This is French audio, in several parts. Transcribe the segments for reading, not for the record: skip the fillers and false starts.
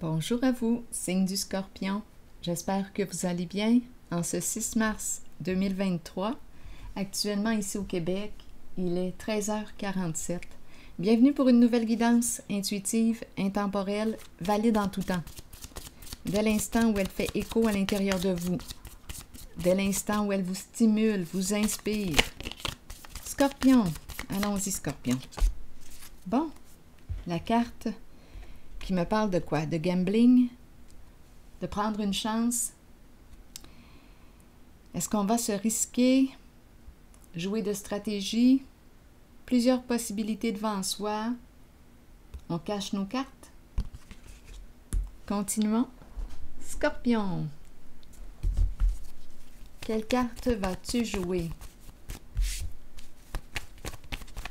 Bonjour à vous, signe du Scorpion. J'espère que vous allez bien. En ce 6 mars 2023, actuellement ici au Québec, il est 13h47. Bienvenue pour une nouvelle guidance intuitive, intemporelle, valide en tout temps. Dès l'instant où elle fait écho à l'intérieur de vous, dès l'instant où elle vous stimule, vous inspire. Scorpion, allons-y Scorpion. Bon, la carte qui me parle de quoi? De gambling? De prendre une chance? Est-ce qu'on va se risquer? Jouer de stratégie? Plusieurs possibilités devant soi? On cache nos cartes? Continuons. Scorpion! Quelle carte vas-tu jouer?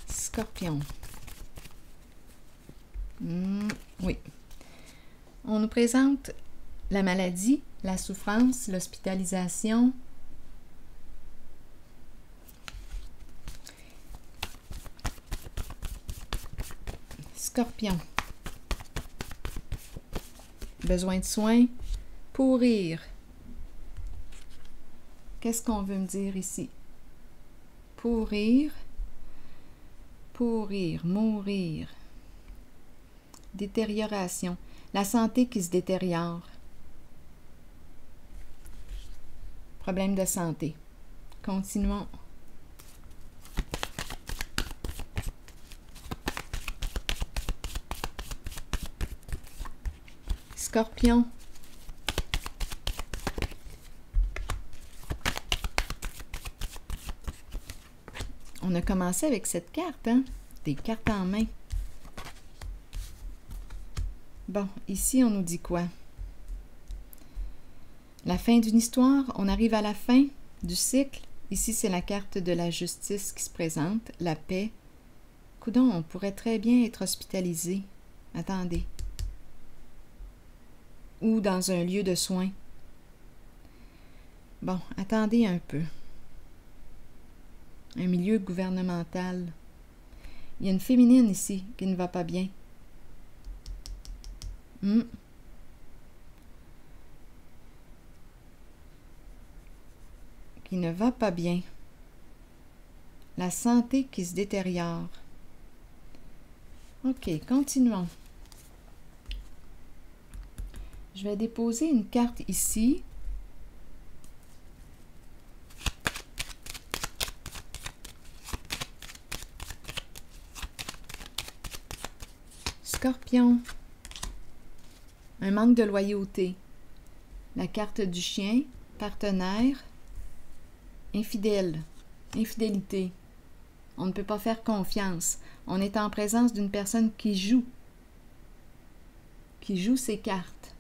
Scorpion. Oui. On nous présente la maladie, la souffrance, l'hospitalisation. Scorpion. Besoin de soins. Pourrir. Qu'est-ce qu'on veut me dire ici? Pourrir. Pourrir. Mourir. Détérioration. La santé qui se détériore. Problème de santé. Continuons. Scorpion. On a commencé avec cette carte, hein? Des cartes en main. Bon, ici, on nous dit quoi? La fin d'une histoire, on arrive à la fin du cycle. Ici, c'est la carte de la justice qui se présente, la paix. Coudon, on pourrait très bien être hospitalisé. Attendez. Ou dans un lieu de soins. Bon, attendez un peu. Un milieu gouvernemental. Il y a une féminine ici qui ne va pas bien. Qui ne va pas bien. La santé qui se détériore. OK, continuons. Je vais déposer une carte ici. Scorpion. Un manque de loyauté. La carte du chien, partenaire, infidèle, infidélité. On ne peut pas faire confiance. On est en présence d'une personne qui joue ses cartes.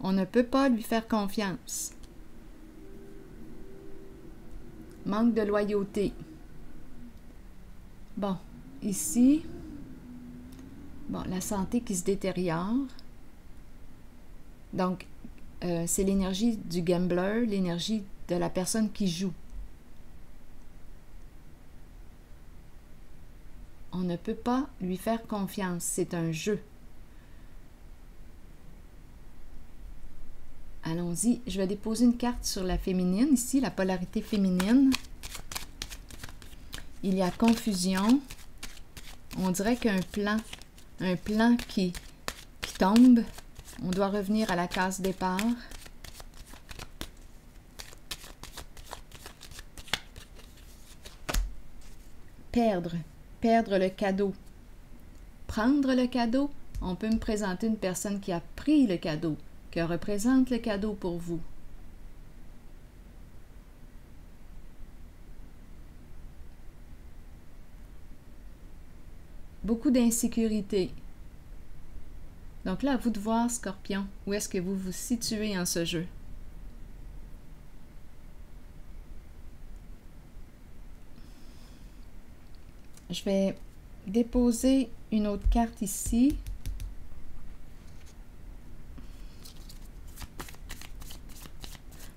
On ne peut pas lui faire confiance. Manque de loyauté. Bon, ici, bon, la santé qui se détériore. Donc, c'est l'énergie du gambler, l'énergie de la personne qui joue. On ne peut pas lui faire confiance, c'est un jeu. Allons-y, je vais déposer une carte sur la féminine, ici, la polarité féminine. Il y a confusion. On dirait qu'un plan, qui tombe. On doit revenir à la case départ. Perdre. Perdre le cadeau. Prendre le cadeau. On peut me présenter une personne qui a pris le cadeau. Que représente le cadeau pour vous? Beaucoup d'insécurité. Donc là, à vous de voir, Scorpion, où est-ce que vous vous situez en ce jeu? Je vais déposer une autre carte ici.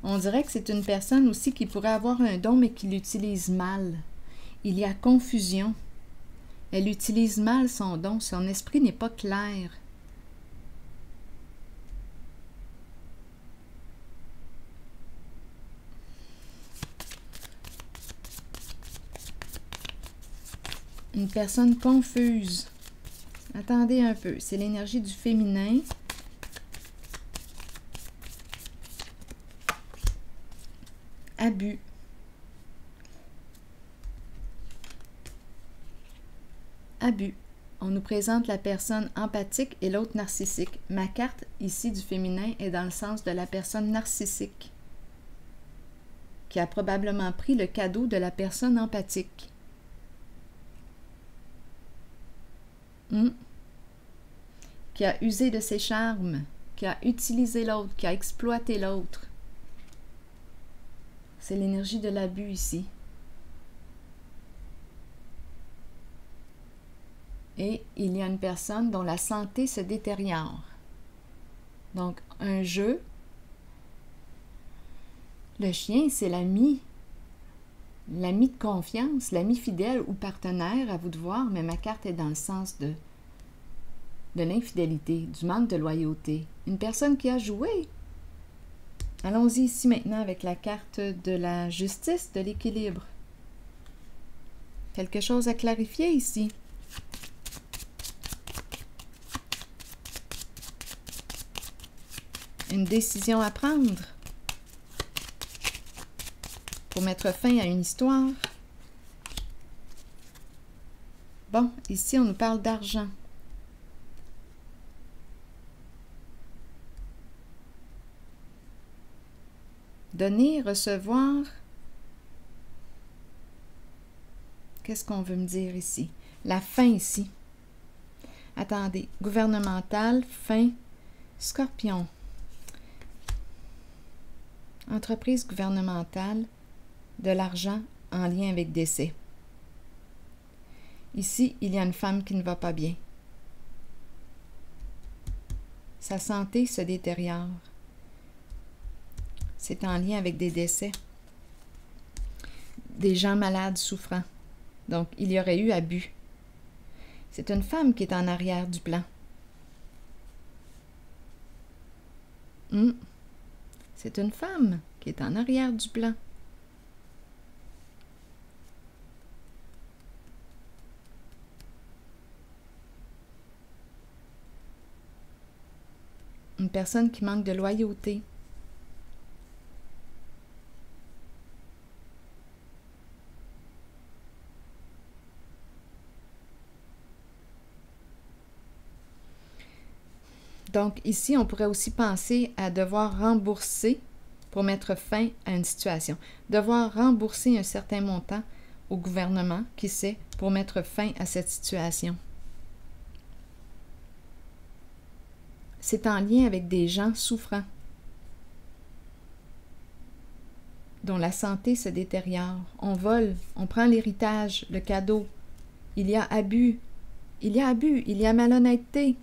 On dirait que c'est une personne aussi qui pourrait avoir un don, mais qui l'utilise mal. Il y a confusion. Elle utilise mal son don, son esprit n'est pas clair. Une personne confuse. Attendez un peu. C'est l'énergie du féminin. Abus. Abus. On nous présente la personne empathique et l'autre narcissique. Ma carte ici du féminin est dans le sens de la personne narcissique, qui a probablement pris le cadeau de la personne empathique. Qui a usé de ses charmes, qui a utilisé l'autre, qui a exploité l'autre. C'est l'énergie de l'abus ici. Et il y a une personne dont la santé se détériore. Donc, un jeu. Le chien, c'est l'ami. L'ami de confiance, l'ami fidèle ou partenaire, à vous de voir, mais ma carte est dans le sens de l'infidélité, du manque de loyauté. Une personne qui a joué. Allons-y ici maintenant avec la carte de la justice, de l'équilibre. Quelque chose à clarifier ici. Une décision à prendre pour mettre fin à une histoire. Bon, ici on nous parle d'argent. Donner, recevoir. Qu'est-ce qu'on veut me dire ici? La fin ici. Attendez, gouvernemental, fin, scorpion. Entreprise gouvernementale, de l'argent en lien avec décès. Ici, il y a une femme qui ne va pas bien. Sa santé se détériore. C'est en lien avec des décès. Des gens malades souffrant. Donc, il y aurait eu abus. C'est une femme qui est en arrière du plan. C'est une femme qui est en arrière du plan. Une personne qui manque de loyauté. Donc, ici, on pourrait aussi penser à devoir rembourser pour mettre fin à une situation. Devoir rembourser un certain montant au gouvernement, qui sait, pour mettre fin à cette situation. C'est en lien avec des gens souffrants, dont la santé se détériore. On vole, on prend l'héritage, le cadeau. Il y a abus, il y a abus, il y a malhonnêteté.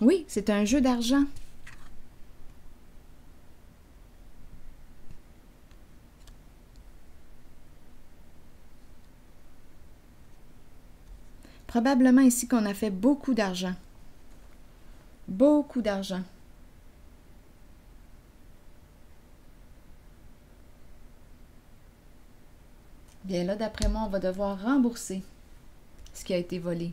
Oui, c'est un jeu d'argent. Probablement ici qu'on a fait beaucoup d'argent. Beaucoup d'argent. Bien là, d'après moi, on va devoir rembourser ce qui a été volé.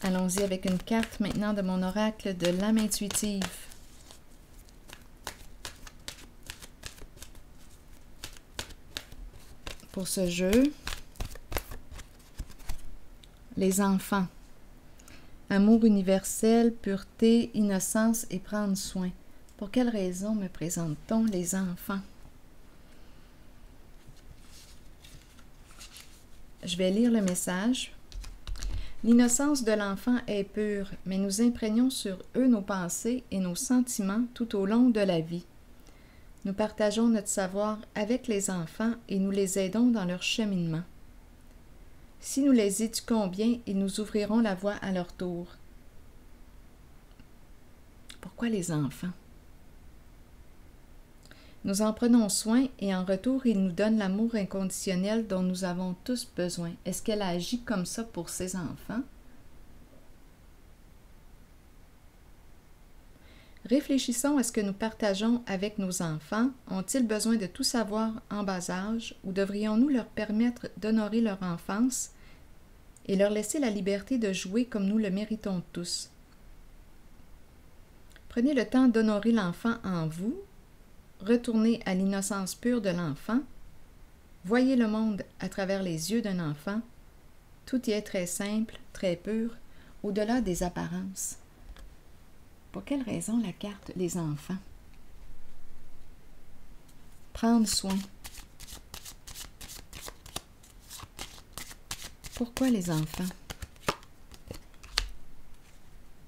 Allons-y avec une carte maintenant de mon oracle de l'âme intuitive. Pour ce jeu, les enfants. Amour universel, pureté, innocence et prendre soin. Pour quelles raisons me présente-t-on les enfants? Je vais lire le message. L'innocence de l'enfant est pure, mais nous imprégnons sur eux nos pensées et nos sentiments tout au long de la vie. Nous partageons notre savoir avec les enfants et nous les aidons dans leur cheminement. Si nous les éduquons bien, ils nous ouvriront la voie à leur tour. Pourquoi les enfants? Nous en prenons soin et en retour, il nous donne l'amour inconditionnel dont nous avons tous besoin. Est-ce qu'elle agit comme ça pour ses enfants? Réfléchissons à ce que nous partageons avec nos enfants. Ont-ils besoin de tout savoir en bas âge ou devrions-nous leur permettre d'honorer leur enfance et leur laisser la liberté de jouer comme nous le méritons tous? Prenez le temps d'honorer l'enfant en vous. Retournez à l'innocence pure de l'enfant. Voyez le monde à travers les yeux d'un enfant. Tout y est très simple, très pur, au-delà des apparences. Pour quelle raison la carte des enfants? Prendre soin. Pourquoi les enfants?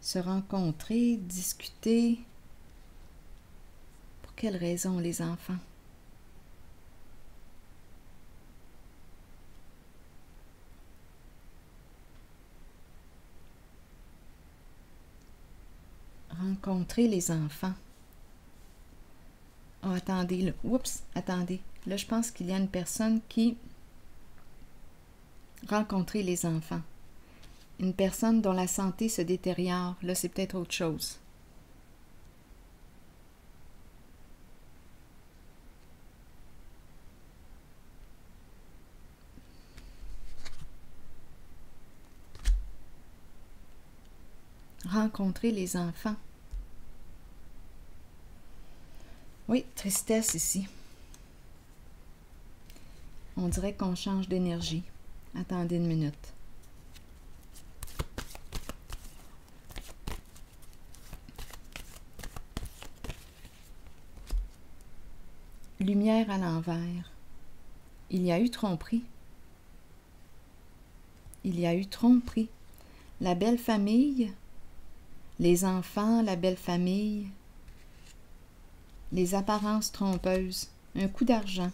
Se rencontrer, discuter. Pour quelle raison les enfants? Rencontrer les enfants. Oh, attendez, là. Oups, attendez. Là, je pense qu'il y a une personne qui... Rencontrer les enfants. Une personne dont la santé se détériore. Là, c'est peut-être autre chose. Rencontrer les enfants. Oui, tristesse ici. On dirait qu'on change d'énergie. Attendez une minute. Lumière à l'envers. Il y a eu tromperie. Il y a eu tromperie. La belle famille, les enfants, la belle famille, les apparences trompeuses, un coup d'argent.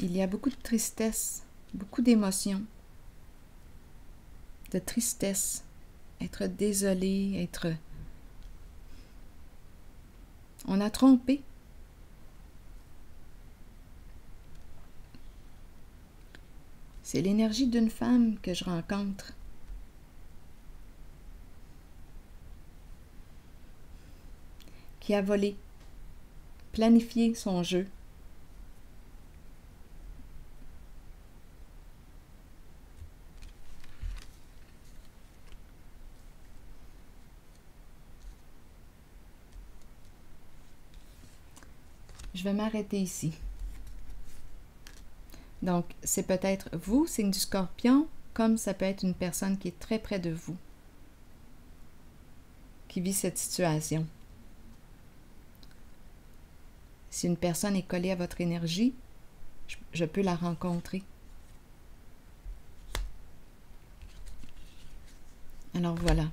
Il y a beaucoup de tristesse, beaucoup d'émotions, de tristesse, être désolé, être... On a trompé. C'est l'énergie d'une femme que je rencontre. Qui a volé, planifié son jeu. Je vais m'arrêter ici. Donc, c'est peut-être vous, signe du scorpion, comme ça peut être une personne qui est très près de vous, qui vit cette situation. Si une personne est collée à votre énergie, je peux la rencontrer. Alors, voilà.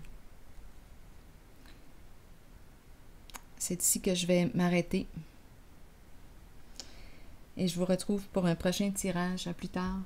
C'est ici que je vais m'arrêter. Et je vous retrouve pour un prochain tirage. À plus tard.